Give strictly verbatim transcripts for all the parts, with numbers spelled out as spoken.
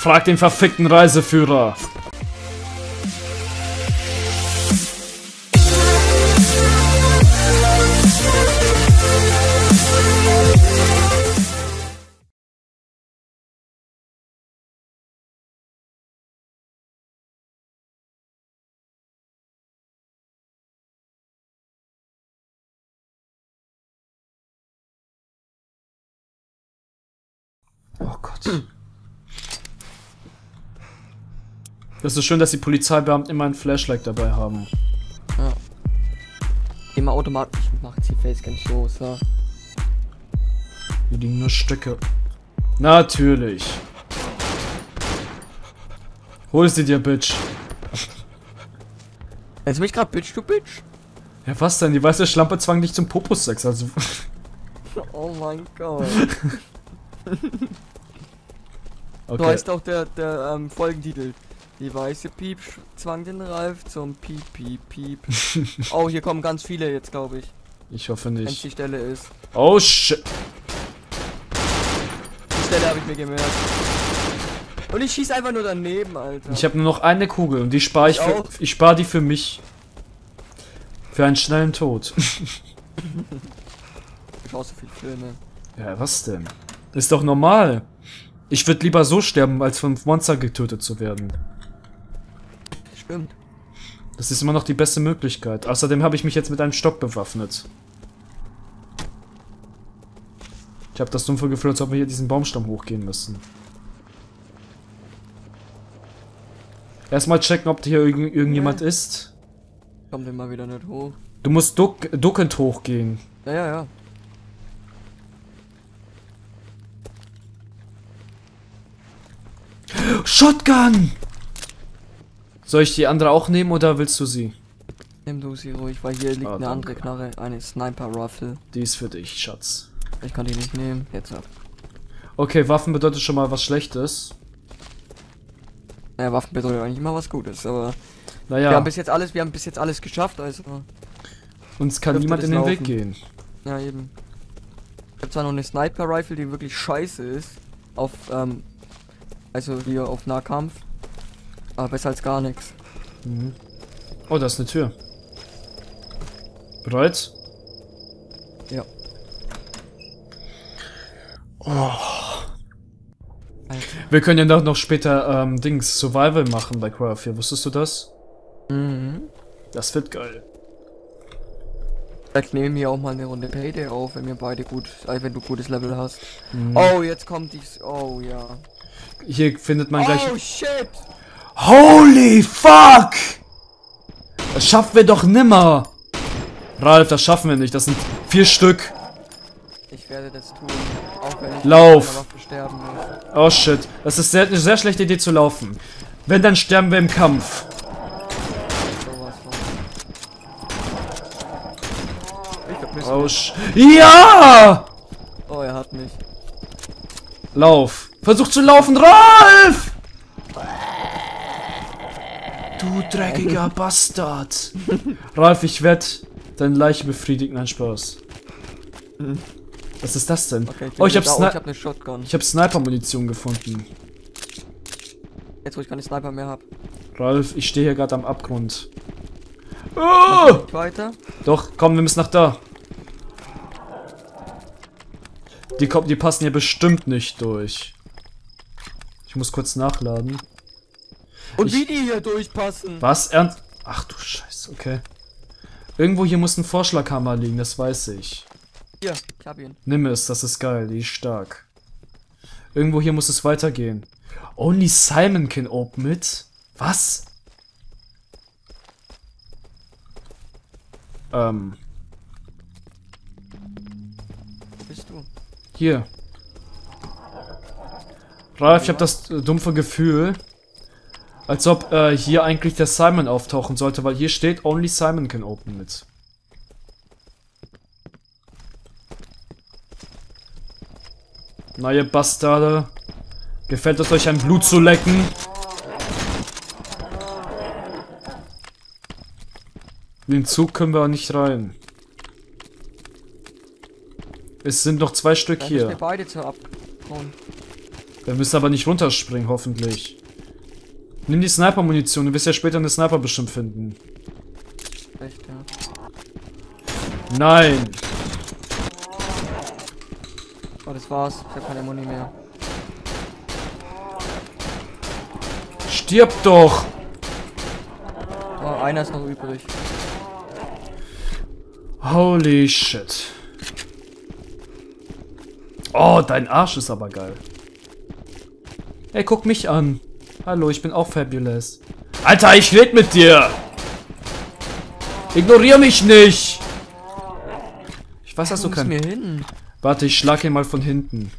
Frag den verfickten Reiseführer. Oh Gott. Das ist schön, dass die Polizeibeamten immer ein Flashlight dabei haben. Ja. Immer automatisch macht sie Facecams los, ja. Hier liegen nur Stücke. Natürlich. Hol sie dir, Bitch. Nennst du mich gerade Bitch, du Bitch? Ja, was denn? Die weiße Schlampe zwang dich zum Popussex, also... Oh mein Gott. Okay. So heißt auch der, der ähm, Folgentitel. Die weiße Piep zwang den Ralf zum Piep, Piep, Piep. Oh, hier kommen ganz viele jetzt, glaube ich. Ich hoffe nicht. Wenn's die Stelle ist. Oh, shit. Die Stelle habe ich mir gemerkt. Und ich schieße einfach nur daneben, Alter. Ich habe nur noch eine Kugel und die spare ich, ich, für, ich spare die für mich. Für einen schnellen Tod. Ich schaue so viel Filme. Ja, was denn? Ist doch normal. Ich würde lieber so sterben, als von Monster getötet zu werden. Stimmt. Das ist immer noch die beste Möglichkeit. Außerdem habe ich mich jetzt mit einem Stock bewaffnet. Ich habe das dumpfe Gefühl, als ob wir hier diesen Baumstamm hochgehen müssen. Erstmal checken, ob hier irgend irgendjemand nee. ist. Kommt denn mal wieder nicht hoch. Du musst duck duckend hochgehen. Ja, ja, ja. Shotgun! Soll ich die andere auch nehmen oder willst du sie? Nimm du sie ruhig, weil hier liegt ah, eine andere Knarre, eine Sniper-Rifle. Die ist für dich, Schatz. Ich kann die nicht nehmen, jetzt ab. Okay, Waffen bedeutet schon mal was Schlechtes. Naja, Waffen bedeutet eigentlich immer was Gutes, aber... Naja. Wir haben bis jetzt alles, wir haben bis jetzt alles geschafft, also... Uns kann niemand in den Weg gehen. Ja, eben. Ich hab zwar noch eine Sniper-Rifle, die wirklich scheiße ist, auf, ähm... also hier auf Nahkampf. Aber besser als gar nichts. Mhm. Oh, da ist eine Tür. Bereit? Ja. Oh. Wir können ja doch noch später ähm, Dings Survival machen bei Cry of Fear. Wusstest du das? Mhm. Das wird geil. Vielleicht nehmen wir auch mal eine Runde Payday auf, wenn wir beide gut, also wenn du gutes Level hast. Mhm. Oh, jetzt kommt dies. Oh ja. Hier findet man gleich... Oh, shit! Holy fuck! Das schaffen wir doch nimmer! Ralf, das schaffen wir nicht. Das sind vier Stück. Ich werde das tun. Auch wenn ich Lauf! Sterben muss. Oh, shit. Das ist sehr, eine sehr schlechte Idee zu laufen. Wenn, dann sterben wir im Kampf. Oh, sh... Ja! Oh, er hat mich. Lauf! Versuch zu laufen, Ralf! Du dreckiger Bastard! Ralf, ich werde deine Leiche befriedigen. Nein, Spaß. Hm. Was ist das denn? Okay, ich oh, ich habe Sni hab Shotgun. Ich habe Sniper-Munition gefunden. Jetzt, wo ich keine Sniper mehr habe. Ralf, ich stehe hier gerade am Abgrund. Oh! Weiter? Doch, komm, wir müssen nach da. Die, die passen hier bestimmt nicht durch. Ich muss kurz nachladen. Und ich, wie die hier durchpassen? Was? Ernst? Ach du Scheiße, okay. Irgendwo hier muss ein Vorschlaghammer liegen, das weiß ich. Hier, ich hab ihn. Nimm es, das ist geil, die ist stark. Irgendwo hier muss es weitergehen. Only Simon can open it? Was? Ähm. Wo bist du? Hier. Ralf, ich habe das äh, dumpfe Gefühl, als ob äh, hier eigentlich der Simon auftauchen sollte, weil hier steht, only Simon can open it. Na ihr Bastarde, gefällt es euch, ein Blut zu lecken? In den Zug können wir nicht rein. Es sind noch zwei Stück hier. Beide zu abhauen. Ihr müsst aber nicht runterspringen, hoffentlich. Nimm die Sniper-Munition, du wirst ja später eine Sniper bestimmt finden. Echt, ja. Nein! Oh, das war's. Ich hab keine Muni mehr. Stirb doch! Oh, einer ist noch übrig. Holy shit. Oh, dein Arsch ist aber geil. Ey, guck mich an. Hallo, ich bin auch fabulous. Alter, ich red mit dir! Ignorier mich nicht! Ich weiß, dass du kannst. Mir hin. Warte, ich schlag ihn mal von hinten.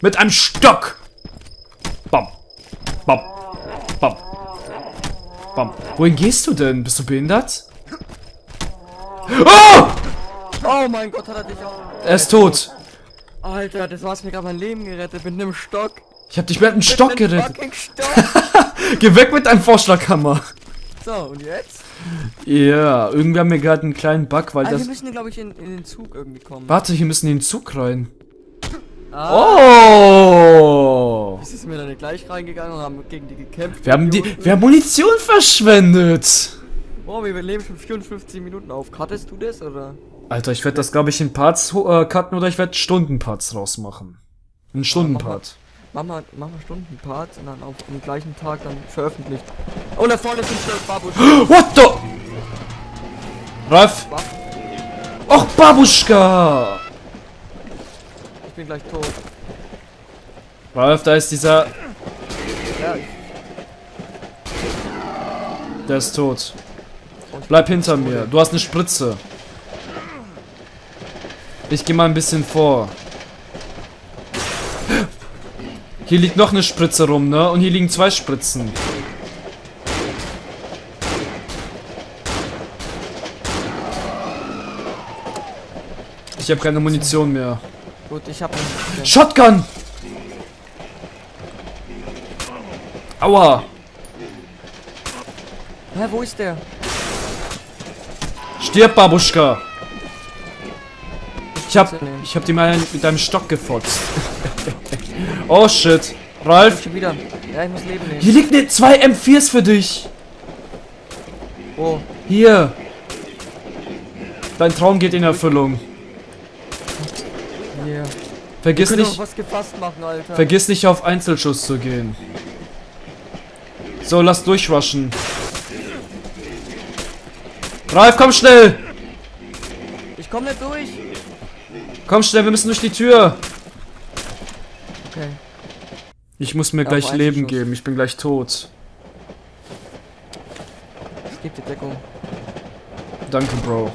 Mit einem Stock! Bam! Bam! Bam! Bam! Wohin gehst du denn? Bist du behindert? Oh! Oh mein Gott, hat er dich auch... Er ist tot. Alter, das war's, mir gerade mein Leben gerettet mit einem Stock. Ich hab dich mit einem Stock mit einem gerettet. Stock. Geh weg mit deinem Vorschlaghammer. So, und jetzt? Ja, yeah, irgendwie haben wir gerade einen kleinen Bug, weil also das... wir müssen, glaube ich, in, in den Zug irgendwie kommen. Warte, hier müssen in den Zug rein. Ah. Oh! Wieso sind wir da nicht gleich reingegangen und haben gegen die gekämpft? Wir haben die... Unten. Wir haben Munition verschwendet! Oh, wir leben schon vierundfünfzig Minuten auf. Cuttest du das, oder? Alter, ich werde das, glaube ich, in Parts äh, cutten oder ich werde Stundenparts rausmachen. Ein Stundenpart. Mach mal, mach mal Stundenparts und dann auf dem gleichen Tag dann veröffentlicht. Oh, da vorne sind schon Babuschka. What the? Ralf? Och, Babuschka! Ich bin gleich tot. Ralf, da ist dieser... Ja. Der ist tot. Bleib hinter mir. Du hast eine Spritze. Ich gehe mal ein bisschen vor. Hier liegt noch eine Spritze rum, ne? Und hier liegen zwei Spritzen. Ich habe keine Munition mehr. Gut, ich habe eine Shotgun. Aua. Hä, wo ist der? Stirb, Babuschka. Ich hab, ich hab die mal mit einem Stock gefotzt. Oh shit. Ralf. Ich wieder. Ja, ich muss Leben nehmen. Hier liegt ne zwei M vierer für dich. Oh. Hier. Dein Traum geht in Erfüllung. Yeah. Vergiss nicht, was gefasst machen, Alter. Vergiss nicht auf Einzelschuss zu gehen. So, lass durchwaschen. Ralf, komm schnell. Ich komm nicht durch. Komm schnell, wir müssen durch die Tür. Okay. Ich muss mir ja, gleich Leben Schuss. geben, ich bin gleich tot. Es gibt die Deckung. Danke, Bro.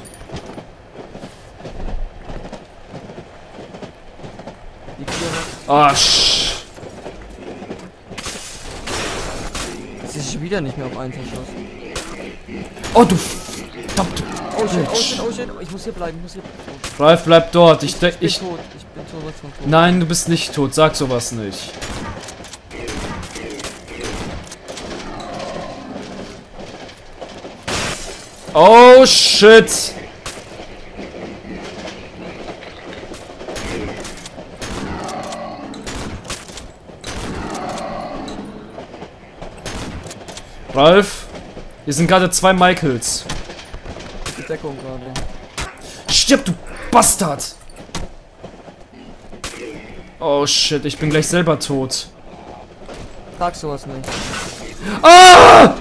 Die Tür. Ah, sch. Das ist wieder nicht mehr auf einen Schuss. Oh, du verdammte. Oh shit, oh shit, oh shit, ich muss hier bleiben, ich muss hier bleiben. Ralf, bleib dort, ich denke, ich... Ich bin tot, ich bin sowas von tot. Nein, du bist nicht tot, sag sowas nicht. Oh shit! Ralf, hier sind gerade zwei Michaels. Die Deckung gerade. Stirb, du Bastard! Oh shit, ich bin gleich selber tot. Sag sowas nicht. Ah!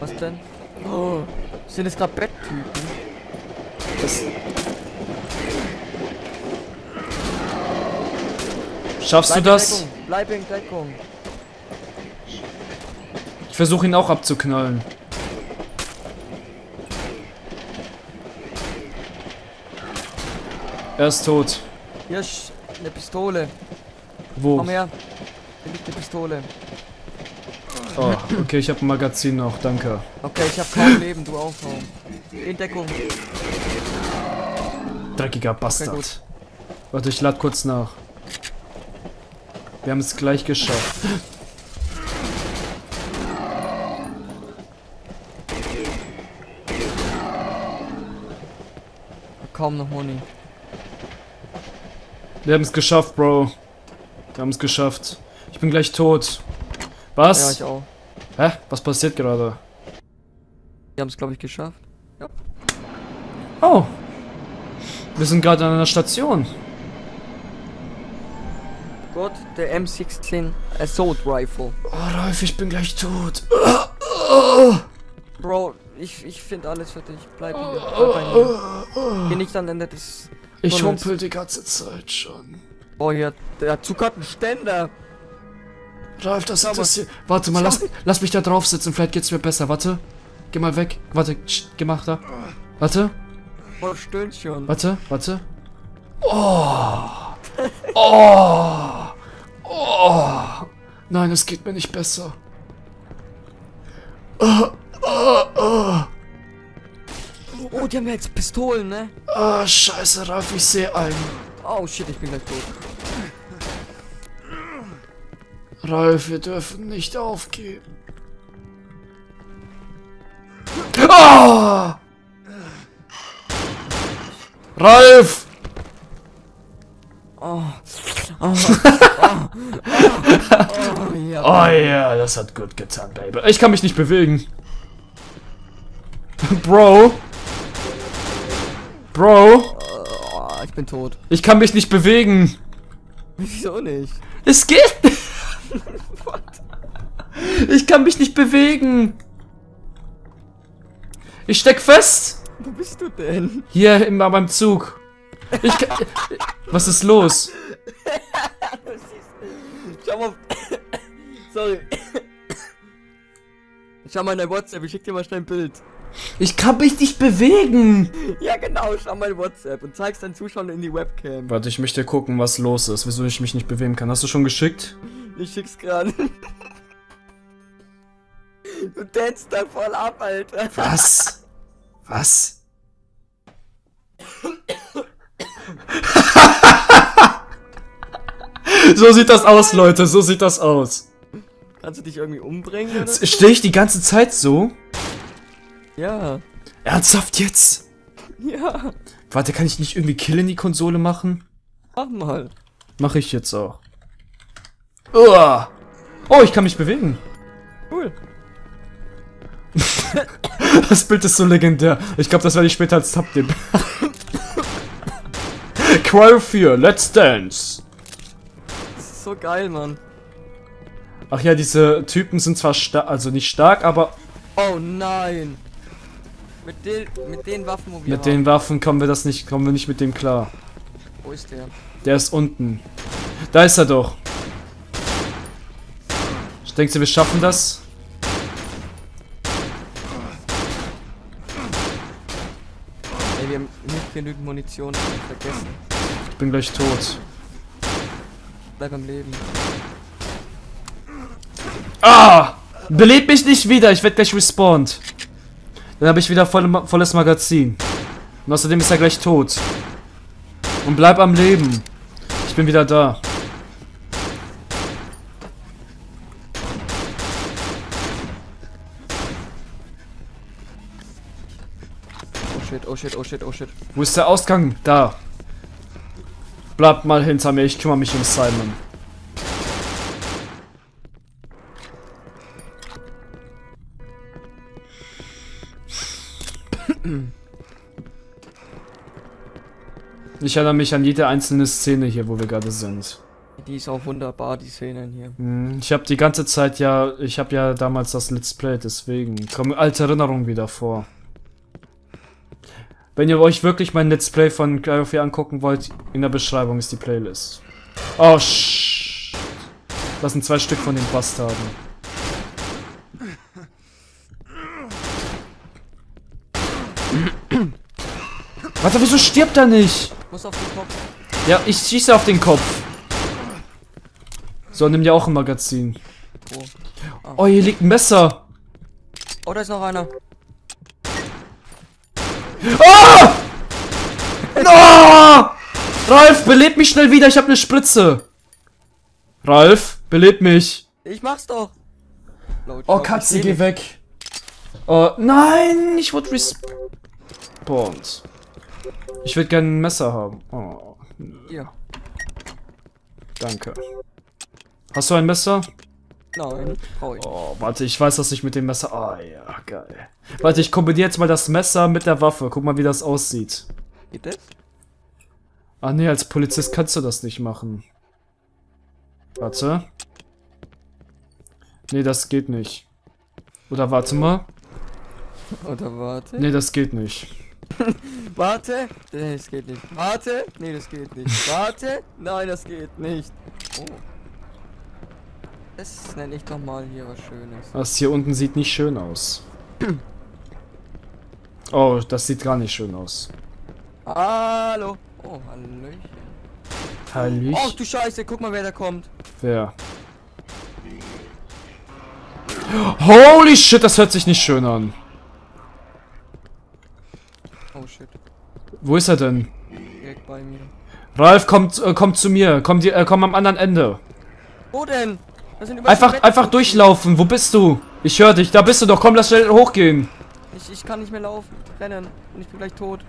Was denn? Oh, sind es gerade Betttypen? Das... Schaffst Bleib du das? In Deckung. Bleib in Deckung. Ich versuche ihn auch abzuknallen. Er ist tot. Hier ist eine Pistole. Wo? Komm her. Hier liegt eine Pistole. Oh, okay, ich habe ein Magazin noch, danke. Okay, ich habe kaum Leben, du auch kaum. In Deckung. Dreckiger Bastard. Okay, warte, ich lad kurz nach. Wir haben es gleich geschafft. Kaum noch Honig. Wir haben es geschafft, Bro. Wir haben es geschafft. Ich bin gleich tot. Was? Ja, ich auch. Hä? Was passiert gerade? Wir haben es, glaube ich, geschafft. Ja. Oh. Wir sind gerade an einer Station. Gott, der M sechzehn Assault Rifle. Oh, Ralf, ich bin gleich tot. Bro, ich, ich finde alles für dich. Bleib hier. Bleib hier. Geh nicht an Ende des... Ich humpel die ganze Zeit schon. Boah, hier, der Zug hat einen Ständer. Ralf, das ist das hier. Warte mal, lass, lass mich da drauf sitzen. Vielleicht geht's mir besser. Warte. Geh mal weg. Warte, geh mal da. Warte. Boah, stöhnt schon. Warte, warte. Oh. Oh. Oh. Nein, es geht mir nicht besser. Oh, oh, oh. Oh, die haben ja jetzt Pistolen, ne? Ah, oh, scheiße, Ralf, ich sehe einen. Oh, shit, ich bin gleich tot. Ralf, wir dürfen nicht aufgeben. Oh! Ralf! Oh. Oh, ja, oh, oh, oh, yeah, oh, yeah, das hat gut getan, Baby. Ich kann mich nicht bewegen. Bro. Bro. Oh, ich bin tot. Ich kann mich nicht bewegen. Wieso nicht? Es geht nicht. Ich kann mich nicht bewegen. Ich steck fest. Wo bist du denn? Hier immer beim Zug. Ich kann, was ist los? Schau mal. Sorry. Schau mal in dein WhatsApp, ich schick dir mal schnell ein Bild. Ich kann mich nicht bewegen! Ja genau, schau mal in WhatsApp und zeig's deinen Zuschauern in die Webcam. Warte, ich möchte gucken, was los ist, wieso ich mich nicht bewegen kann. Hast du schon geschickt? Ich schick's gerade. Du tanzt da voll ab, Alter. Was? Was? So sieht das aus, Leute, so sieht das aus. Kannst du dich irgendwie umbringen oder so? Stehe ich die ganze Zeit so? Ja. Ernsthaft jetzt? Ja. Warte, kann ich nicht irgendwie Kill in die Konsole machen? Mach mal. Mach ich jetzt auch. Uah. Oh, ich kann mich bewegen. Cool. Das Bild ist so legendär. Ich glaube, das werde ich später als Tab nehmen. Cry of Fear, Let's Dance. Das ist so geil, Mann. Ach ja, diese Typen sind zwar stark, also nicht stark, aber... Oh nein! Mit den, mit den Waffen, wo wir Mit haben. den Waffen kommen wir das nicht, kommen wir nicht mit dem klar. Wo ist der? Der ist unten. Da ist er doch. Denkst du, wir schaffen das? Ey, wir haben nicht genügend Munition, das hab ich vergessen. Ich bin gleich tot. Bleib am Leben. Ah! Beleb mich nicht wieder, ich werde gleich respawned. Dann habe ich wieder voll, volles Magazin. Und außerdem ist er gleich tot. Und bleib am Leben. Ich bin wieder da. Oh shit, oh shit, oh shit, oh shit. Wo ist der Ausgang? Da. Bleib mal hinter mir, ich kümmere mich um Simon. Ich erinnere mich an jede einzelne Szene hier, wo wir gerade sind. Die ist auch wunderbar, die Szenen hier. Ich habe die ganze Zeit ja, ich habe ja damals das Let's Play, deswegen kommen alte Erinnerungen wieder vor. Wenn ihr euch wirklich mein Let's Play von Cry of Fear angucken wollt, in der Beschreibung ist die Playlist. Oh, shit. Das sind zwei Stück von den Bastarden. Warte, wieso stirbt er nicht? Muss auf den Kopf. Ja, ich schieße auf den Kopf. So, nimm dir auch ein Magazin. Oh, ah. Oh, hier liegt ein Messer. Oh, da ist noch einer. Ah! Oh! Ralf, beleb mich schnell wieder, ich habe eine Spritze. Ralf, beleb mich. Ich mach's doch. Laut, oh, laut, Katze, geh weg. Oh, nein, ich wurde respawned. Ich würde gerne ein Messer haben. Oh. Ja. Danke. Hast du ein Messer? Nein, brauche ich. Oh, warte, ich weiß, dass ich mit dem Messer... Ah, ja, geil. Warte, ich kombiniere jetzt mal das Messer mit der Waffe. Guck mal, wie das aussieht. Geht das? Ah, nee, als Polizist kannst du das nicht machen. Warte. Nee, das geht nicht. Oder warte mal. Oder warte? Nee, das geht nicht. Warte? Nee, das geht nicht. Warte? Nee, das geht nicht. Warte? Nein, das geht nicht. Oh. Das nenne ich doch mal hier was Schönes. Das hier unten sieht nicht schön aus. Oh, das sieht gar nicht schön aus. Hallo. Oh, Hallöchen. Hallöchen. Oh, du Scheiße, guck mal, wer da kommt. Wer? Holy shit, das hört sich nicht schön an. Oh shit. Wo ist er denn? Direkt bei mir. Ralf, kommt, äh, kommt zu mir. Komm, die, äh, komm am anderen Ende. Wo denn? Einfach, einfach durchlaufen. Wo bist du? Ich höre dich. Da bist du doch. Komm, lass schnell hochgehen. Ich, ich kann nicht mehr laufen. Rennen. Und ich bin gleich tot.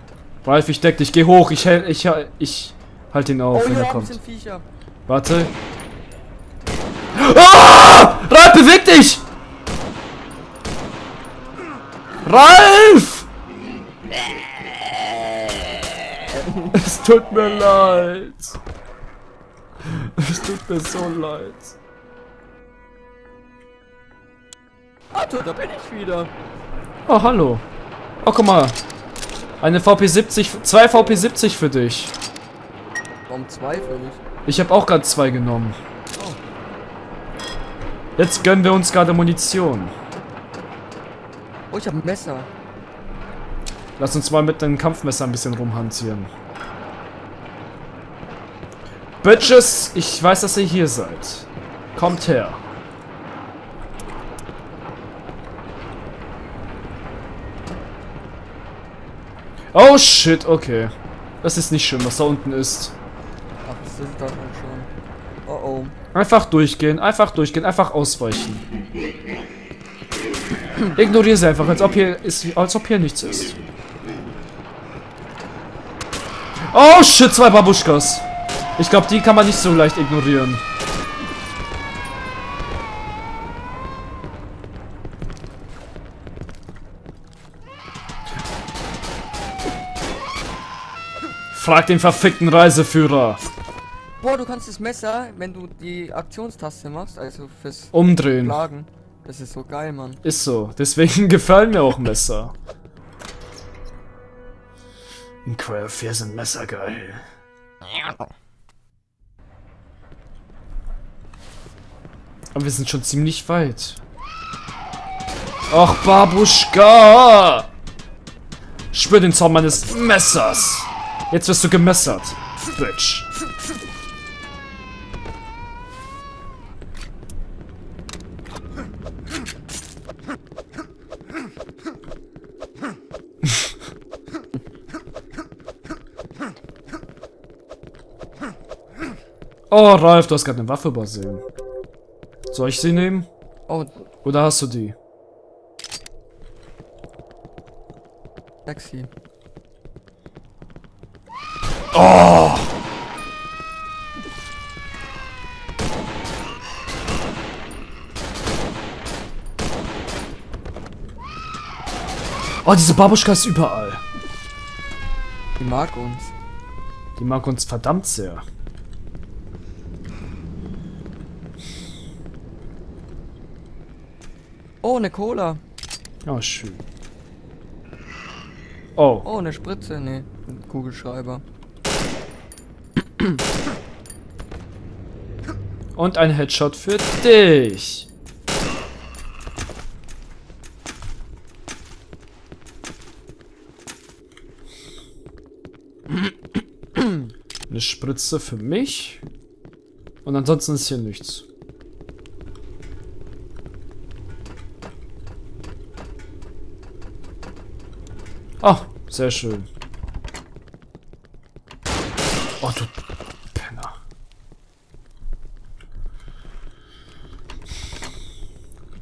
Ralf, ich deck dich. Geh hoch. Ich, ich, ich, ich halt ihn auf, oh, wenn er kommt. Warte. Ah! Ralf, beweg dich! Ralf! Es tut mir leid. Es tut mir so leid. Alter, da bin ich wieder. Oh, hallo. Oh, guck mal. Eine V P siebzig, zwei V P siebzig für dich. Warum zwei für mich? Ich habe auch gerade zwei genommen. Oh. Jetzt gönnen wir uns gerade Munition. Oh, ich habe ein Messer. Lass uns mal mit einem Kampfmesser ein bisschen rumhantieren. Bitches, ich weiß, dass ihr hier seid. Kommt her. Oh shit, okay. Das ist nicht schön, was da unten ist. Ach, das ist da schon. Oh oh. Einfach durchgehen, einfach durchgehen, einfach ausweichen. Ignoriere sie einfach, als ob hier ist, als ob hier nichts ist. Oh shit, zwei Babuschkas. Ich glaube, die kann man nicht so leicht ignorieren. Frag den verfickten Reiseführer. Boah, du kannst das Messer, wenn du die Aktionstaste machst, also fürs Umdrehen. Lagen. Das ist so geil, Mann. Ist so. Deswegen gefallen mir auch Messer. In Cry of Fear sind Messer geil. Aber wir sind schon ziemlich weit. Ach, Babuschka! Spür den Zorn meines Messers. Jetzt wirst du gemessert, Bitch. Oh, Ralf, du hast gerade eine Waffe übersehen. Soll ich sie nehmen? Oh. Oder hast du die? Sexy. Oh! Oh, diese Babuschka ist überall. Die mag uns. Die mag uns verdammt sehr. Oh, eine Cola. Oh, schön. Oh. Oh, eine Spritze, ne. Ein Kugelschreiber. Und ein Headshot für dich. Eine Spritze für mich. Und ansonsten ist hier nichts. Ah, oh, sehr schön. Oh, du Penner.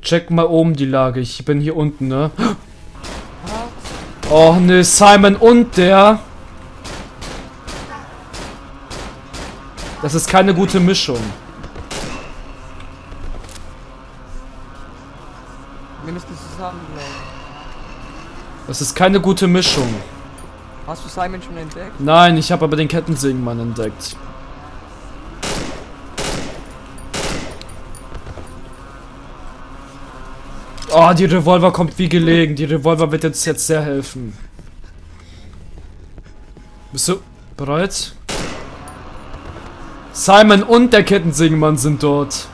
Check mal oben die Lage. Ich bin hier unten, ne? Oh, ne, Simon und der. Das ist keine gute Mischung. Sammlung. Das ist keine gute Mischung. Hast du Simon schon entdeckt? Nein, ich habe aber den Kettensägenmann entdeckt. Oh, die Revolver kommt wie gelegen. Die Revolver wird uns jetzt sehr helfen. Bist du bereit? Simon und der Kettensägenmann sind dort.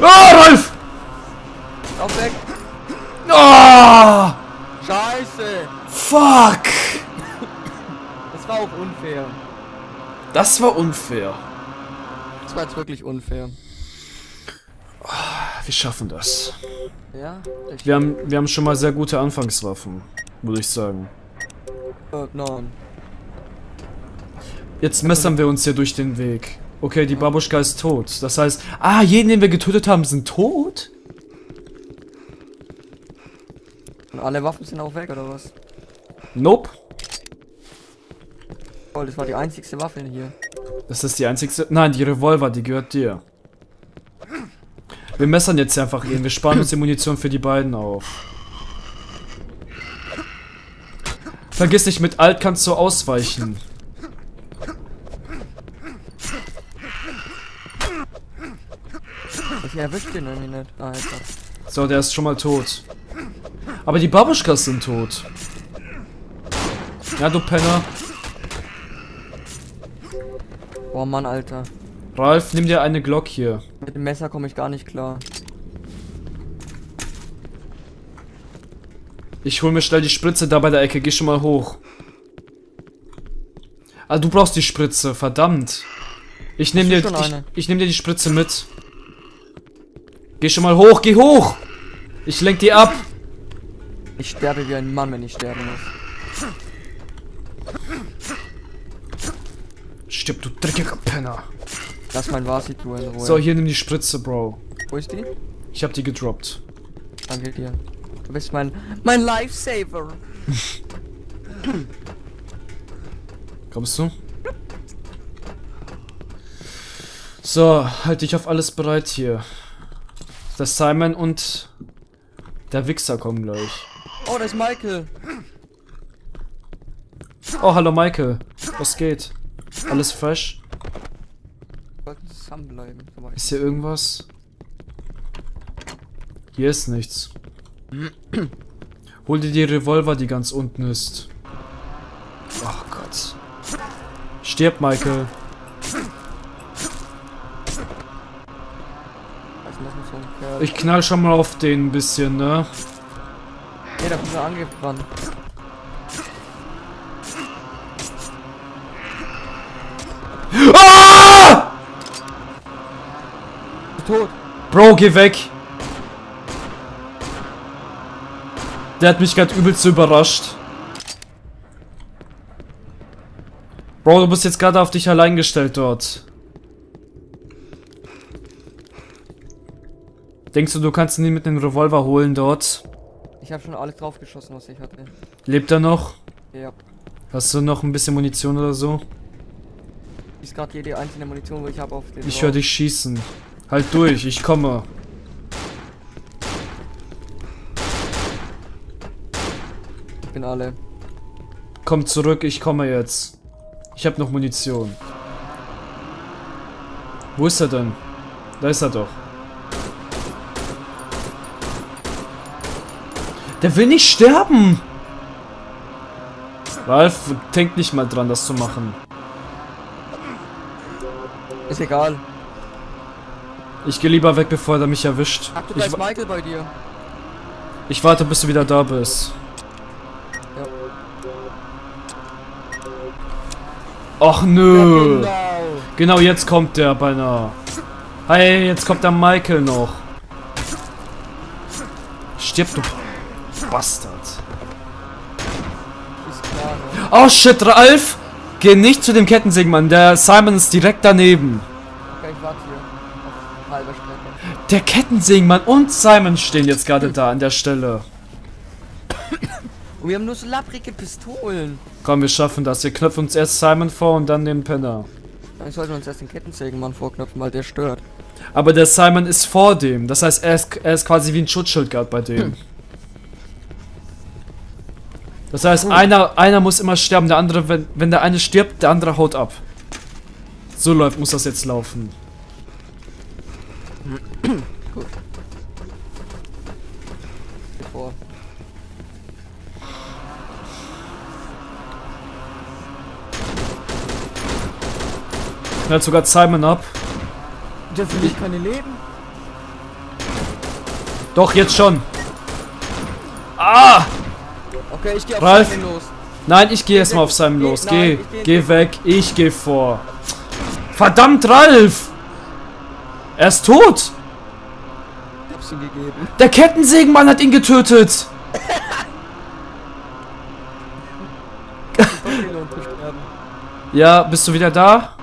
Ah, Ralf! Lauf weg! Ah! Scheiße! Fuck! Das war auch unfair. Das war unfair. Das war jetzt wirklich unfair. Wir schaffen das. Ja? Wir haben, wir haben schon mal sehr gute Anfangswaffen, würde ich sagen. Oh, nein. Jetzt messern wir uns hier durch den Weg. Okay, die Babuschka ist tot. Das heißt, ah, jeden, den wir getötet haben, sind tot? Und alle Waffen sind auch weg, oder was? Nope. Oh, das war die einzigste Waffe hier. Das ist die einzigste... Nein, die Revolver, die gehört dir. Wir messern jetzt einfach ihn. Wir sparen uns die Munition für die beiden auf. Vergiss nicht, mit Alt kannst du ausweichen. Ich erwische den irgendwie nicht. Ah, so, der ist schon mal tot. Aber die Babuschkas sind tot. Ja, du Penner. Boah, Mann, Alter. Ralf, nimm dir eine Glock hier. Mit dem Messer komme ich gar nicht klar. Ich hol mir schnell die Spritze da bei der Ecke. Geh schon mal hoch. Ah, du brauchst die Spritze. Verdammt. Ich nehme dir, ich, ich nehm dir die Spritze mit. Geh schon mal hoch. Geh hoch. Ich lenk die ab. Ich sterbe wie ein Mann, wenn ich sterben muss. Stirb, du dreckiger Penner. Lass mein Vasit in Ruhe. So, hier nimm die Spritze, Bro. Wo ist die? Ich hab die gedroppt. Danke dir. Du bist mein... mein Lifesaver. Kommst du? So, halt dich auf alles bereit hier. Der Simon und... der Wichser kommen gleich. Oh, das ist Michael. Oh, hallo Michael. Was geht? Alles fresh? Bleiben. Ist hier irgendwas? Hier ist nichts. Hol dir die Revolver, die ganz unten ist. Ach Gott. Stirb, Michael. Ich knall schon mal auf den ein bisschen, ne? Ne, da kommt der Angriff dran. Ah! Tot. Bro, geh weg. Der hat mich gerade übelst überrascht. Bro, du bist jetzt gerade auf dich allein gestellt dort. Denkst du, du kannst ihn mit dem Revolver holen dort? Ich habe schon alles draufgeschossen, was ich hatte. Lebt er noch? Ja. Hast du noch ein bisschen Munition oder so? Ich gerade jede einzelne Munition, wo ich habe auf den. Ich höre dich schießen. Halt durch, ich komme. Ich bin alle. Komm zurück, ich komme jetzt. Ich habe noch Munition. Wo ist er denn? Da ist er doch. Der will nicht sterben! Ralf, denk nicht mal dran, das zu machen. Ist egal. Ich gehe lieber weg, bevor er mich erwischt. Ach, du, da ist Michael bei dir. Ich warte, bis du wieder da bist. Ja. Och nö. Ja, genau. genau, jetzt kommt der beinahe. Hey, jetzt kommt der Michael noch. Stirb, du Bastard. Ist klar, ne? Oh shit, Ralf! Geh nicht zu dem Kettensägenmann, der Simon ist direkt daneben. Okay, ich warte hier. Der Kettensägenmann und Simon stehen jetzt gerade da an der Stelle. Und wir haben nur so lapprige Pistolen. Komm, wir schaffen das. Wir knöpfen uns erst Simon vor und dann den Penner. Dann sollten wir uns erst den Kettensägenmann vorknöpfen, weil der stört. Aber der Simon ist vor dem. Das heißt, er ist, er ist quasi wie ein Schutzschild gerade bei dem. Hm. Das heißt, einer, einer muss immer sterben, der andere, wenn, wenn der eine stirbt, der andere haut ab. So läuft, muss das jetzt laufen. Gut. Bevor. Knallt sogar Simon ab. Jetzt will ich keine Leben. Doch, jetzt schon. Ah! Okay, ich gehe auf Ralf. Simon los. Nein, ich gehe erstmal auf Simon los. Nein, geh, geh, geh weg. Ich gehe vor. Verdammt, Ralf! Er ist tot! Ich hab's ihm gegeben. Der Kettensägenmann hat ihn getötet! Ja, bist du wieder da?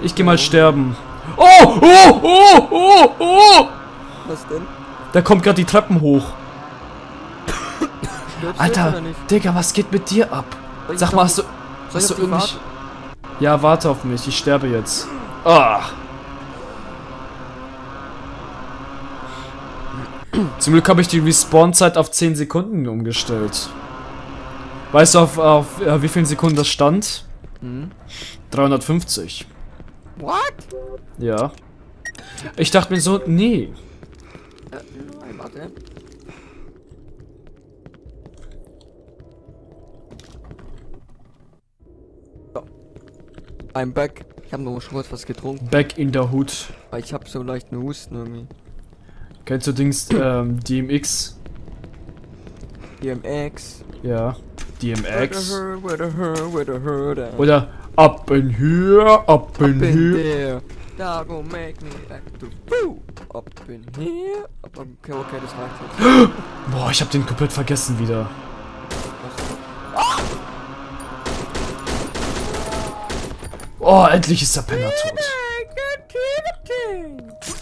Ich geh mal sterben. Oh! Oh! Oh! Oh! Oh! Was denn? Da kommt gerade die Treppen hoch. Alter, Digga, was geht mit dir ab? Sag mal, hast du, hast du irgendwie... Ja, warte auf mich, ich sterbe jetzt. Ah. Zum Glück habe ich die Respawn-Zeit auf zehn Sekunden umgestellt. Weißt du, auf, auf ja, wie vielen Sekunden das stand? Hm? dreihundertfünfzig. What? Ja. Ich dachte mir so, nee. Äh, warte. I'm back. Ich habe nur schon kurz was getrunken. Back in der Hood. Ich habe so leicht einen Husten irgendwie. Kennst du Dings ähm, D M X? D M X. Ja. D M X. Oder up in here, up in here. Darum make me act to boo. Up in here. Okay, okay, das reicht jetzt. Boah, ich habe den komplett vergessen wieder. Oh, endlich ist der Penner tot.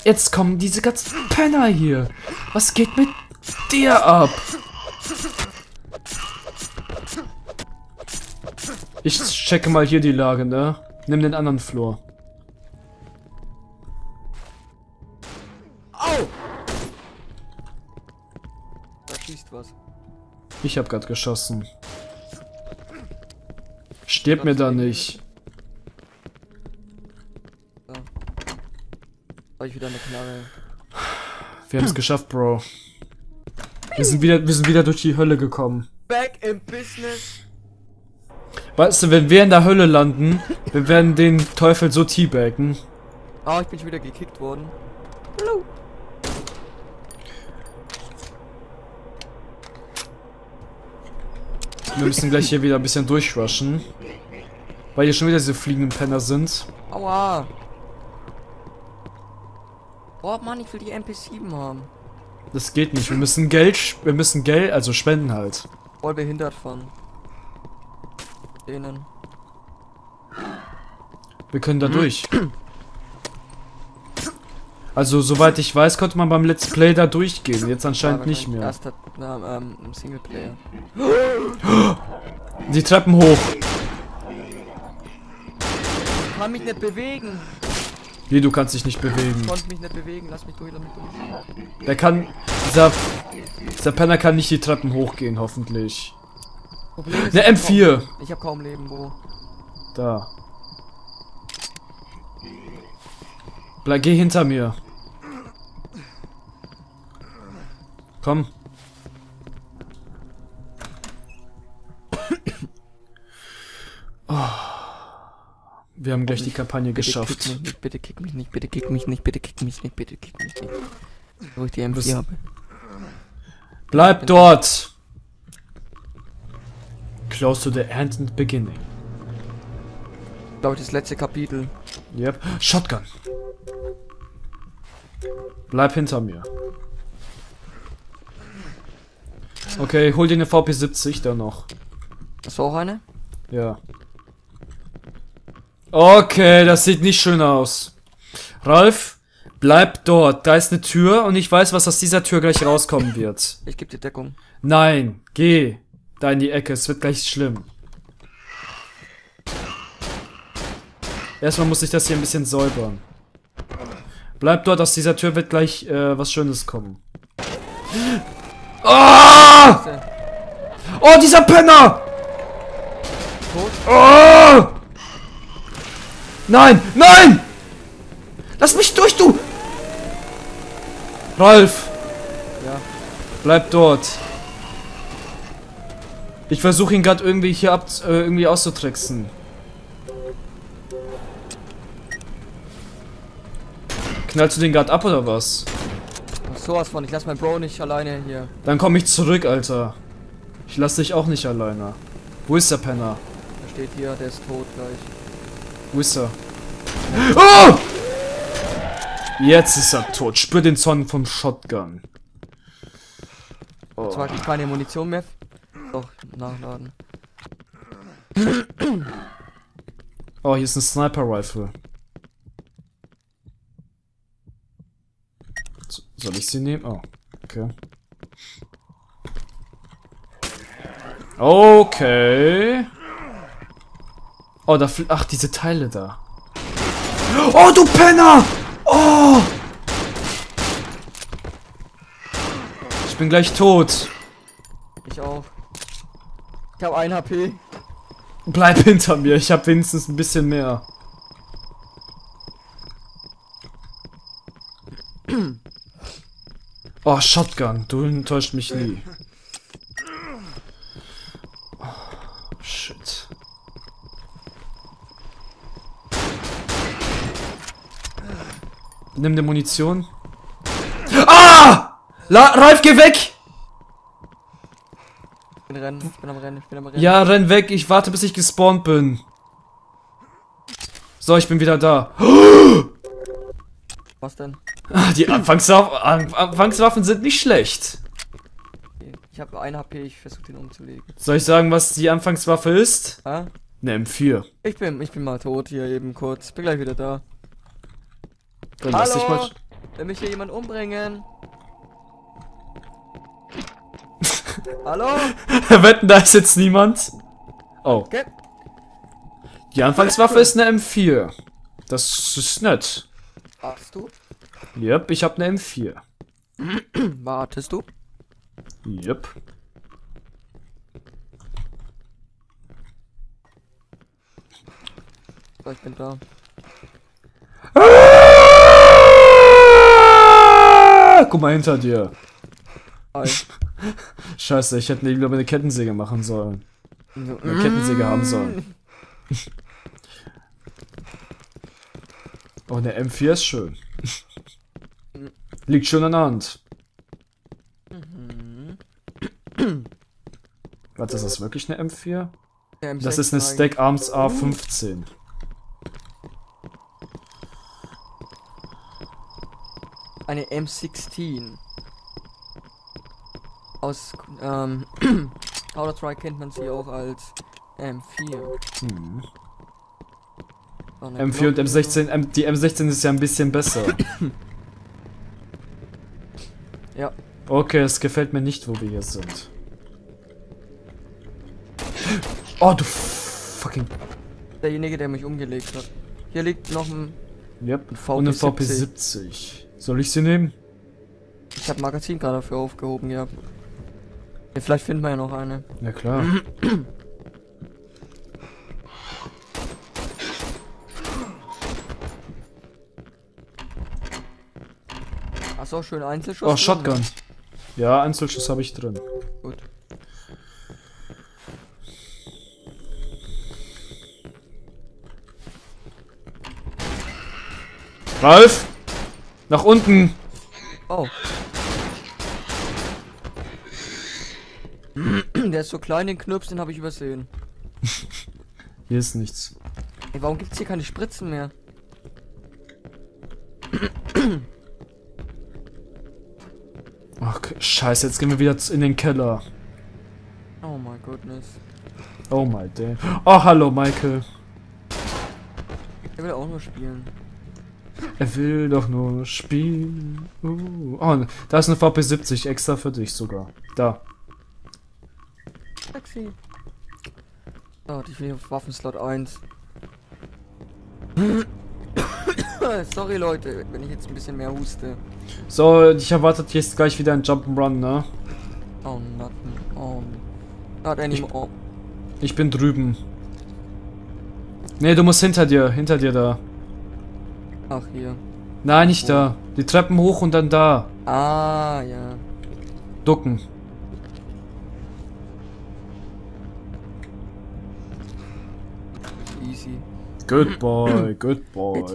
Jetzt kommen diese ganzen Penner hier. Was geht mit dir ab? Ich checke mal hier die Lage, ne? Nimm den anderen Flur. Au! Da schießt was. Ich hab grad geschossen. Stirb mir da nicht. Ich wieder eine Knarre. Wir haben es geschafft, Bro. Wir sind wieder, wir sind wieder durch die Hölle gekommen. Back in business. Weißt du, wenn wir in der Hölle landen, wir werden den Teufel so teabaggen. Ah, oh, ich bin schon wieder gekickt worden. Hallo. Wir müssen gleich hier wieder ein bisschen durchrushen, weil hier schon wieder diese fliegenden Penner sind. Aua. Oh Mann, ich will die M P sieben haben. Das geht nicht, wir müssen Geld, wir müssen Geld, also spenden halt. Voll behindert von denen. Wir können da durch. Also soweit ich weiß, konnte man beim Let's Play da durchgehen, jetzt anscheinend ja, nicht mehr. Erst hat, na, ähm, im Singleplayer. Die Treppen hoch. Ich kann mich nicht bewegen. Wie, du kannst dich nicht bewegen. Ich konnte mich nicht bewegen, lass mich durch, lass mich durch. Der kann, dieser, dieser Penner kann nicht die Treppen hochgehen, hoffentlich. Problem ist, ne, M vier! Kaum, ich hab kaum Leben, Bro. Da. Bleib, geh hinter mir. Komm. Oh. Wir haben gleich die Kampagne geschafft. Bitte kick mich nicht, bitte kick mich nicht, bitte kick mich nicht, bitte kick mich nicht. Wo ich die M vier habe. Bleib dort! Close to the end and beginning. Glaube ich, das letzte Kapitel. Yep. Shotgun! Bleib hinter mir. Okay, hol dir eine V P siebzig da noch. Hast du auch eine? Ja. Okay, das sieht nicht schön aus. Ralf, bleib dort. Da ist eine Tür und ich weiß, was aus dieser Tür gleich rauskommen wird. Ich gebe dir Deckung. Nein, geh da in die Ecke. Es wird gleich schlimm. Erstmal muss ich das hier ein bisschen säubern. Bleib dort, aus dieser Tür wird gleich äh, was Schönes kommen. Oh! Oh, dieser Penner! Oh! Nein! Nein! Lass mich durch, du! Ralf! Ja. Bleib dort. Ich versuche ihn gerade irgendwie hier ab äh, irgendwie auszutricksen. Knallst du den gerade ab oder was? Ach, sowas von, ich lass mein Bro nicht alleine hier. Dann komm ich zurück, Alter. Ich lass dich auch nicht alleine. Wo ist der Penner? Der steht hier, der ist tot gleich. Wo ist er? Oh! Jetzt ist er tot. Spür den Zorn vom Shotgun. Oh. Jetzt mag ich keine Munition mehr. Doch, nachladen. Oh, hier ist ein Sniper-Rifle. Soll ich sie nehmen? Oh, okay. Okay. Oh, da fliegt. Ach, diese Teile da. Oh, du Penner! Oh! Ich bin gleich tot. Ich auch. Ich hab ein H P. Bleib hinter mir, ich hab wenigstens ein bisschen mehr. Oh, Shotgun, du enttäuscht mich nie. Oh, shit. Nimm die Munition. Ah! La Ralf, geh weg! Ich bin, rennen, ich bin am Rennen, ich bin am Rennen. Ja, renn weg, ich warte, bis ich gespawnt bin. So, ich bin wieder da. Was denn? Ah, die Anfangswaffen, Anfangswaffen sind nicht schlecht. Ich habe ein H P, ich versuche den umzulegen. Soll ich sagen, was die Anfangswaffe ist? Ah? Ne, M vier. Ich bin, ich bin mal tot hier eben kurz. Bin gleich wieder da. Dann lass dich mal. Will mich hier jemand umbringen? Hallo? Wetten, da ist jetzt niemand. Oh. Okay. Die Anfangswaffe ist eine M vier. Das ist nett. Wartest du? Yep, ich hab eine M vier. Wartest du? Yep. So, ich bin da. Guck mal hinter dir. Hi. Scheiße, ich hätte lieber eine Kettensäge machen sollen. Eine Kettensäge haben sollen. Oh, der M vier ist schön. Liegt schön an der Hand. Warte, ist das wirklich eine M vier? Das ist eine Stack Arms A fünfzehn. Eine M sechzehn. Aus ähm, Counter Strike kennt man sie auch als M vier. Hm. Oh, ne, M vier und M sechzehn, M, die M sechzehn ist ja ein bisschen besser. Ja. Okay, es gefällt mir nicht, wo wir hier sind. Oh, du fucking... Derjenige, der mich umgelegt hat. Hier liegt noch ein... Yep, ein V P und eine V P siebzig. Soll ich sie nehmen? Ich hab Magazin gerade dafür aufgehoben, ja. Vielleicht finden wir ja noch eine. Ja klar. Achso, schön Einzelschuss. Oh, Shotgun. Oder? Ja, Einzelschuss habe ich drin. Gut. Ralf! Nach unten! Oh. Der ist so klein, den Knirps, den habe ich übersehen. Hier ist nichts. Ey, warum gibt's hier keine Spritzen mehr? Ach, scheiße, jetzt gehen wir wieder in den Keller. Oh my goodness. Oh my day. Oh, hallo, Michael. Er will auch nur spielen. Er will doch nur spielen. Uh. Oh, da ist eine V P siebzig, extra für dich sogar. Da. Taxi. Oh, ich will auf Waffenslot eins. Sorry, Leute, wenn ich jetzt ein bisschen mehr huste. So, ich erwartet jetzt gleich wieder ein Jump'n'Run, ne? Oh, not, oh, not anymore. Ich, ich bin drüben. Ne, du musst hinter dir, hinter dir da. Ach, hier. Nein, nicht oh. da. Die Treppen hoch und dann da. Ah, ja. Ducken. Easy. Good boy, good boy. It's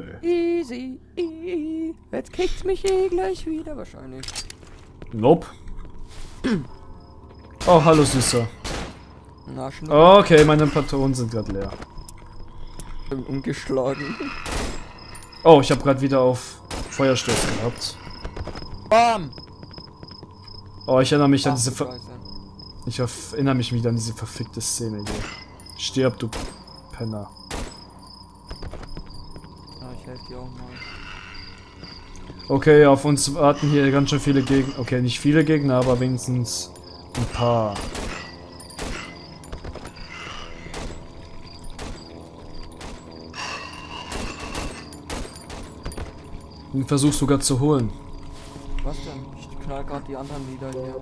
easy, easy. Jetzt kickt's mich eh gleich wieder wahrscheinlich. Nope. Oh, hallo Süßer. Na, okay, meine Patronen sind gerade leer. Ich bin umgeschlagen. Oh, ich habe gerade wieder auf Feuerstoß gehabt. Bam! Oh, ich erinnere mich Ach, an diese Ver Ich erinnere mich wieder an diese verfickte Szene hier. Stirb, du Penner. Okay, auf uns warten hier ganz schön viele Gegner. Okay, nicht viele Gegner, aber wenigstens ein paar. Den Versuch sogar zu holen. Was denn? Ich knall gerade die anderen wieder hier.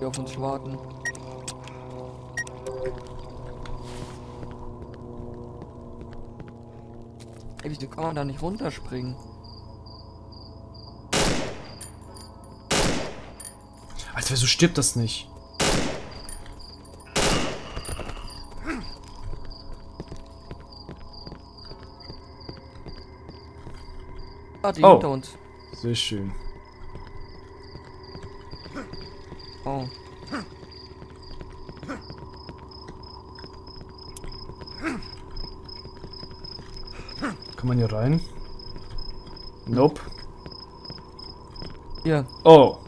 Die auf uns warten. Ey, wieso kann man da nicht runterspringen? Alter, wieso stirbt das nicht? Ah, die oh. hinter uns. Sehr schön. Oh. Kann man hier rein? Nope. Ja. Oh.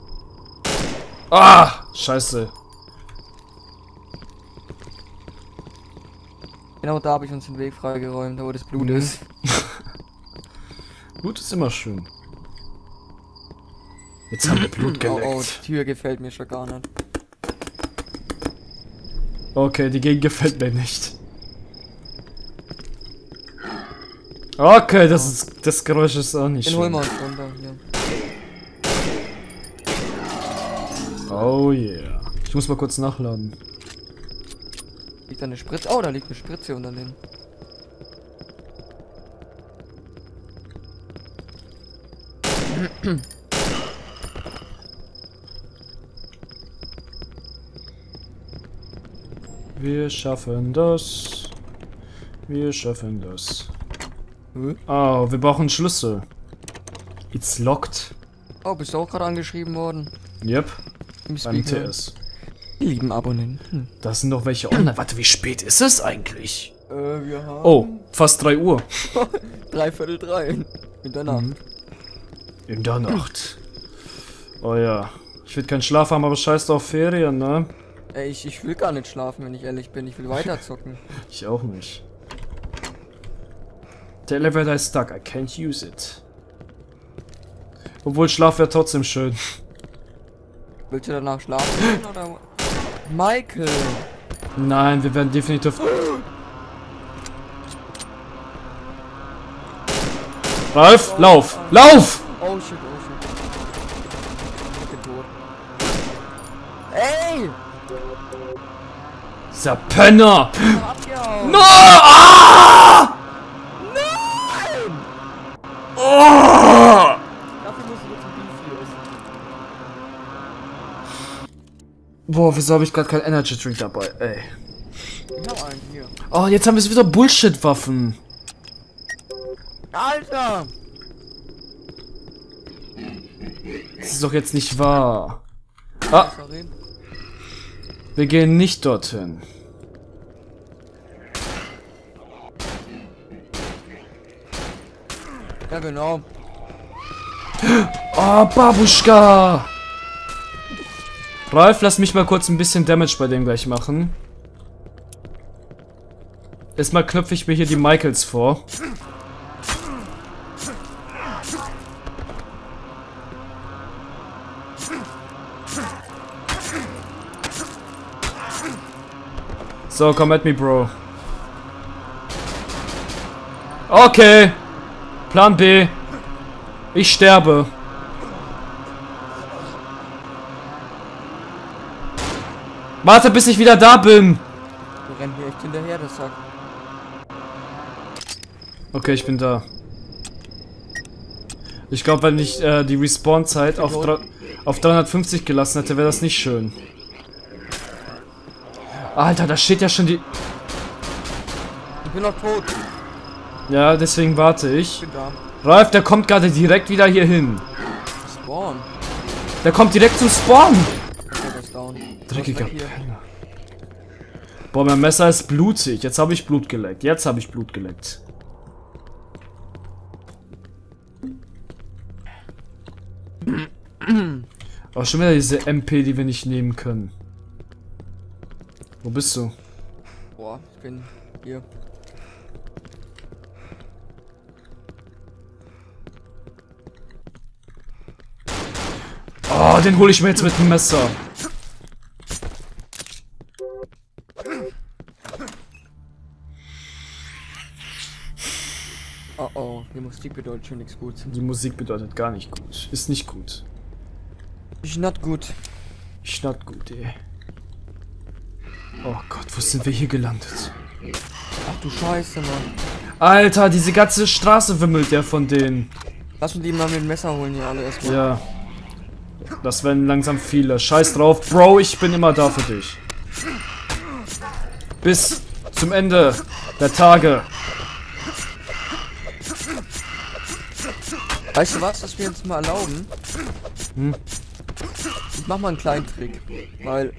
Ah! Scheiße. Genau da habe ich uns den Weg freigeräumt, da wo das Blut mhm. ist. Blut ist immer schön. Jetzt haben wir Blut geleckt. Oh, oh, die Tür gefällt mir schon gar nicht. Okay, die Gegend gefällt mir nicht. Okay, das, ist, das Geräusch ist auch nicht Den schön. Den holen wir uns runter, ja. Oh yeah. Ich muss mal kurz nachladen. Liegt da eine Spritze? Oh, da liegt eine Spritze unter dem. Wir schaffen das. Wir schaffen das. Oh, wir brauchen Schlüssel. It's locked. Oh, bist du auch gerade angeschrieben worden? Yep. Beim T S. Lieben Abonnenten. Da sind noch welche online. Warte, wie spät ist es eigentlich? Äh, wir haben... Oh, fast drei Uhr. Dreiviertel drei. In der Nacht. Mhm. In der Nacht. Oh ja. Ich will keinen Schlaf haben, aber scheiß auf Ferien, ne? Ey, ich, ich will gar nicht schlafen, wenn ich ehrlich bin. Ich will weiterzocken. Ich auch nicht. Der Elevator ist stuck, I can't use it. Obwohl, Schlaf wäre trotzdem schön. Willst du danach schlafen oder... Michael! Nein, wir werden definitiv... Ralf, oh, lauf! Oh, lauf! Oh shit, oh shit. Ich bin tot. Ey! Dieser Penner! No! Ah! Oh! Dafür musst du jetzt ein Beefy essen. Boah, wieso habe ich gerade keinen Energy Drink dabei? Ey. Ich hab einen hier. Oh, jetzt haben wir wieder Bullshit-Waffen. Alter! Das ist doch jetzt nicht wahr. Ah! Wir gehen nicht dorthin. Ja, genau. Oh, Babuschka! Ralf, lass mich mal kurz ein bisschen Damage bei dem gleich machen. Erstmal knöpfe ich mir hier die Michaels vor. So, come at me, Bro. Okay. Plan B. Ich sterbe. Warte, bis ich wieder da bin. Wir rennen hier echt hinterher, das sagt. Okay, ich bin da. Ich glaube, wenn ich äh, die Respawn-Zeit auf, auf dreihundertfünfzig gelassen hätte, wäre das nicht schön. Alter, da steht ja schon die... Ich bin noch tot. Ja, deswegen warte ich. Ich bin da. Ralf, der kommt gerade direkt wieder hier hin. Spawn. Der kommt direkt zum Spawn. Dreckiger Penner. Boah, mein Messer ist blutig. Jetzt habe ich Blut geleckt. Jetzt habe ich Blut geleckt. Oh, schon wieder diese M P, die wir nicht nehmen können. Wo bist du? Boah, ich bin hier. Oh, den hole ich mir jetzt mit dem Messer. Oh oh, die Musik bedeutet schon nichts gut. Die Musik bedeutet gar nicht gut. Ist nicht gut. Ist not gut. Ist not gut, ey. Oh Gott, wo sind wir hier gelandet? Ach du Scheiße, Mann. Alter, diese ganze Straße wimmelt der von denen. Lass uns die mal mit dem Messer holen hier alle erstmal. Ja. Das werden langsam viele. Scheiß drauf. Bro, ich bin immer da für dich. Bis zum Ende der Tage. Weißt du was, dass wir uns mal erlauben? Hm? Ich mach mal einen kleinen Trick. Weil,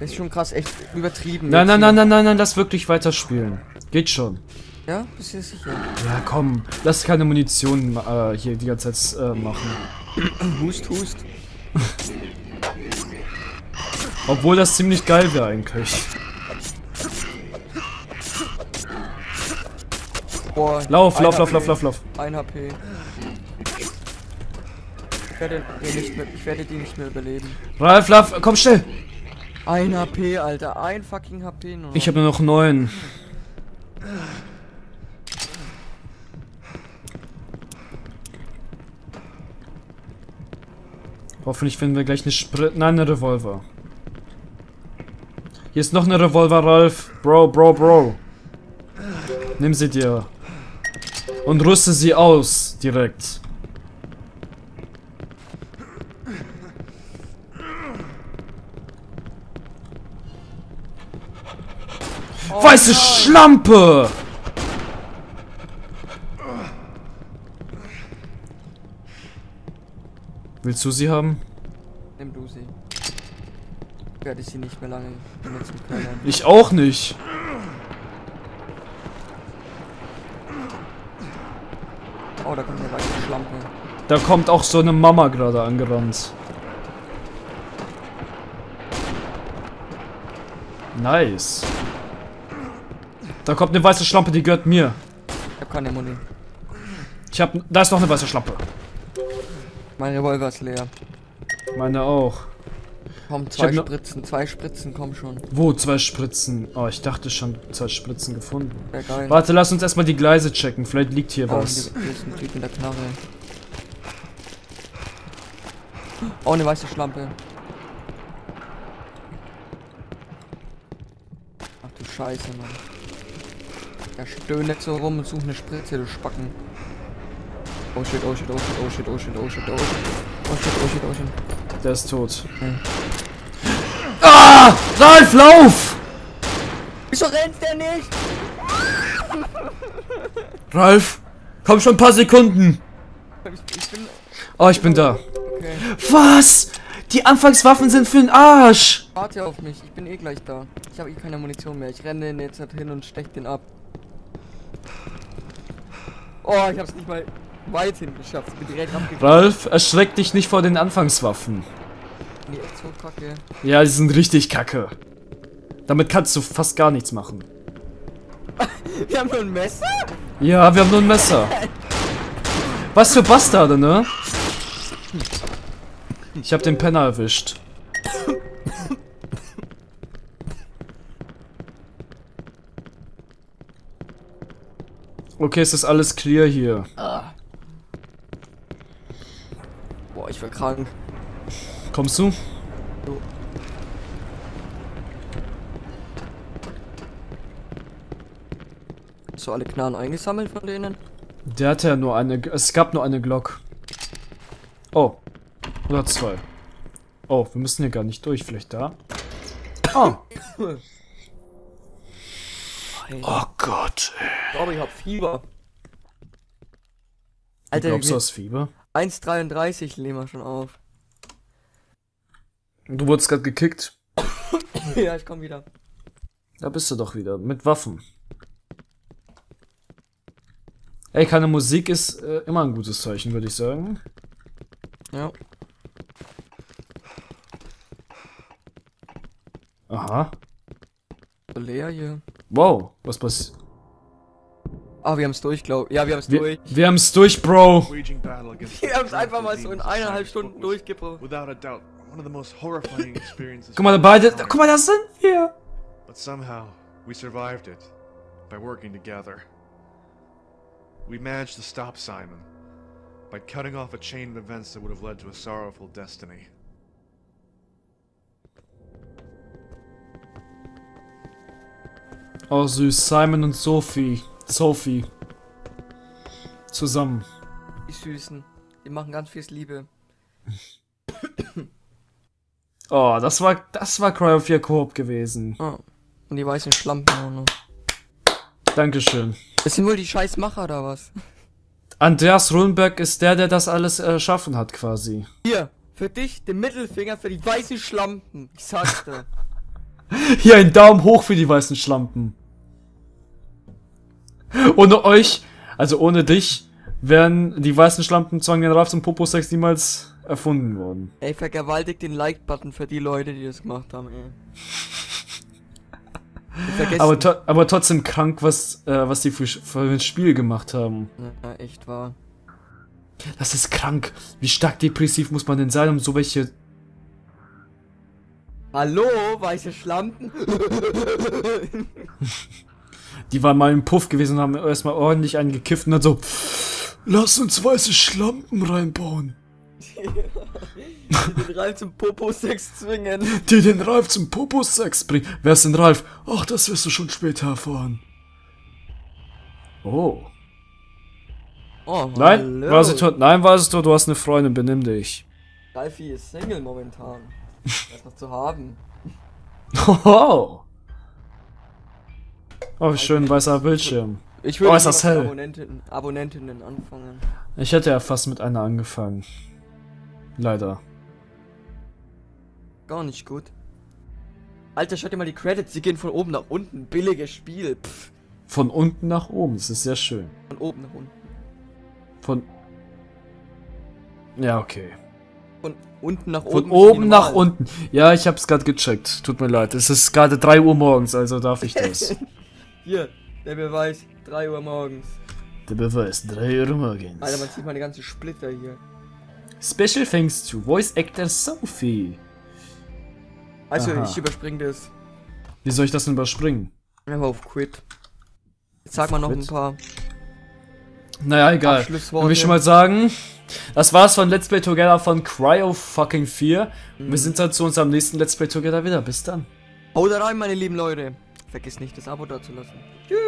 das ist schon krass, echt übertrieben. Nein, nein, nein, nein, nein, nein, lass wirklich weiterspielen. Geht schon. Ja? Bist du sicher? Ja, komm. Lass keine Munition äh, hier die ganze Zeit äh, machen. Hust, hust. Obwohl das ziemlich geil wäre eigentlich. Boah, lauf, lauf, lauf, lauf, lauf, lauf. ein H P. Ich werde, nicht mehr, ich werde die nicht mehr überleben. Ralf, Ralf, komm schnell! ein H P, Alter, ein fucking H P noch. Ich habe nur noch neun. Hoffentlich finden wir gleich eine Sprit... Nein, eine Revolver. Hier ist noch eine Revolver, Ralf. Bro, bro, bro. Nimm sie dir. Und rüste sie aus, direkt. Oh, weiße nein. Schlampe! Willst du sie haben? Nimm du sie. Ich werde sie nicht mehr lange benutzen können. Ich auch nicht. Oh, da kommt eine weiße Schlampe. Da kommt auch so eine Mama gerade angerannt. Nice. Da kommt eine weiße Schlampe, die gehört mir. Ich hab keine Muni. Ich hab... Da ist noch eine weiße Schlampe. Mein Revolver ist leer. Meine auch. Komm, zwei Spritzen, zwei Spritzen, komm schon. Wo, zwei Spritzen? Oh, ich dachte schon, zwei Spritzen gefunden. Ja, geil. Warte, lass uns erstmal die Gleise checken, vielleicht liegt hier oh, was. Hier ist ein Typ mit der Knarre. Oh, eine weiße Schlampe. Ach du Scheiße, Mann. Der stöhnt jetzt so rum und sucht eine Spritze, du Spacken. Oh shit, oh shit, oh shit, oh shit, oh shit, oh shit, oh shit, oh shit, oh shit, oh shit. Der ist tot. Okay. Ah! Ralf, lauf! Wieso rennst der nicht? Ralf, komm schon ein paar Sekunden. Oh, ich bin da. Okay. Was? Die Anfangswaffen sind für den Arsch. Warte auf mich, ich bin eh gleich da. Ich habe eh keine Munition mehr. Ich renne den jetzt halt hin und stech den ab. Oh, ich hab's nicht mal... weit hin geschafft. Ich bin direkt abgegangen. Ralf, erschreck dich nicht vor den Anfangswaffen. Nee, echt so kacke. Ja, die sind richtig kacke. Damit kannst du fast gar nichts machen. Wir haben nur ein Messer? Ja, wir haben nur ein Messer. Was für Bastarde, ne? Ich hab den Penner erwischt. Okay, es ist alles clear hier. Ah. Boah, ich bin krank. Kommst du? So. Hast du alle Knarren eingesammelt von denen? Der hatte ja nur eine... Es gab nur eine Glock. Oh. Oder zwei. Oh, wir müssen hier gar nicht durch. Vielleicht da? Oh. Oh Gott. Ich glaube, ich hab Fieber. Alter, glaubst du, hast Fieber? eins Komma dreiunddreißig nehmen wir schon auf. Du wurdest gerade gekickt. Ja, ich komm wieder. Da bist du doch wieder. Mit Waffen. Ey, keine Musik ist äh, immer ein gutes Zeichen, würde ich sagen. Ja. Aha. Leer hier. Wow, was passiert? Ah, wir haben's durch, glaub. Ja, wir haben's wir, durch. Wir haben's durch, Bro. Wir haben's einfach mal so in eineinhalb Stunden durchgebracht. Guck mal, beide. Guck mal, das sind wir. But somehow we survived it by working together. We managed to stop Simon by cutting off a chain of events that would have led to a sorrowful destiny. Oh süß, Simon und Sophie. Sophie. Zusammen. Die Süßen. Die machen ganz viel Liebe. Oh, das war das war Cry of Fear Coop gewesen. Oh. Und die weißen Schlampen auch noch. Dankeschön. Das sind wohl die Scheißmacher oder was? Andreas Rundberg ist der, der das alles erschaffen hat quasi. Hier, für dich den Mittelfinger für die weißen Schlampen. Ich sag's dir. Hier ein Daumen hoch für die weißen Schlampen. Ohne euch, also ohne dich, wären die weißen Schlampen zwang den Raff zum Popo-Sex niemals erfunden worden. Ey, vergewaltigt den Like-Button für die Leute, die das gemacht haben, ey. aber, to aber trotzdem krank, was, äh, was die für, für das Spiel gemacht haben. Ja, echt wahr. Das ist krank. Wie stark depressiv muss man denn sein, um so welche... Hallo, weiße Schlampen? Die waren mal im Puff gewesen und haben erstmal ordentlich einen gekifft und dann so, lass uns weiße Schlampen reinbauen. Die den Ralf zum Popo-Sex zwingen. Die den Ralf zum Popo-Sex bringen. Wer ist denn Ralf? Ach, das wirst du schon später erfahren. Oh. Oh, nein, war sie tot? Nein, war sie tot? Du hast eine Freundin, benimm dich. Ralfi ist Single momentan. Das noch zu haben. Oh. Oh, wie schön, weißer Bildschirm. Ich würde oh, ist das hell. Abonnentinnen, Abonnentinnen anfangen. Ich hätte ja fast mit einer angefangen. Leider. Gar nicht gut. Alter, schaut dir mal die Credits, sie gehen von oben nach unten. Billiges Spiel. Pff. Von unten nach oben, das ist sehr schön. Von oben nach unten. Von... Ja, okay. Von unten nach oben. Von oben nach unten. Ja, ich hab's gerade gecheckt. Tut mir leid. Es ist gerade drei Uhr morgens, also darf ich das. Hier, der Beweis, drei Uhr morgens. Der Beweis, drei Uhr morgens. Alter, man sieht mal die ganzen Splitter hier. Special thanks to Voice Actor Sophie. Also, aha. Ich überspringe das. Wie soll ich das denn überspringen? Einfach auf Quit. Jetzt sag mal noch Quit. Ein paar... Naja, egal. Kann ich schon mal sagen... Das war's von Let's Play Together von Cry of Fucking Fear. Mhm. Wir sind dann zu unserem nächsten Let's Play Together wieder. Bis dann. Haut rein, meine lieben Leute. Vergiss nicht, das Abo da zu lassen. Tschüss.